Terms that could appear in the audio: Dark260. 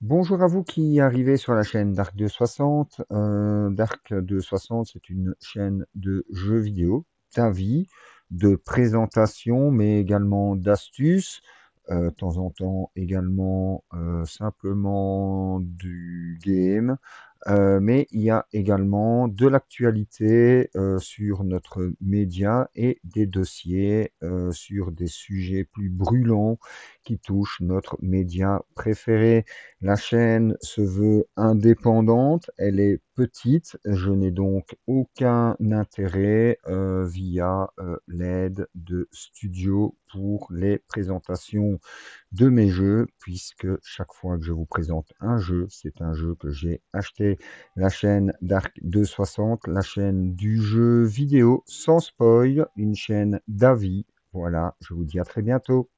Bonjour à vous qui arrivez sur la chaîne Dark260. Dark260, c'est une chaîne de jeux vidéo, d'avis, de présentation, mais également d'astuces. De temps en temps également simplement du game. Mais il y a également de l'actualité sur notre média et des dossiers sur des sujets plus brûlants qui touchent notre média préféré. La chaîne se veut indépendante, elle est petite, je n'ai donc aucun intérêt via l'aide de studio pour les présentations de mes jeux, puisque chaque fois que je vous présente un jeu, c'est un jeu que j'ai acheté. La chaîne Dark260, la chaîne du jeu vidéo sans spoil, une chaîne d'avis. Voilà, je vous dis à très bientôt.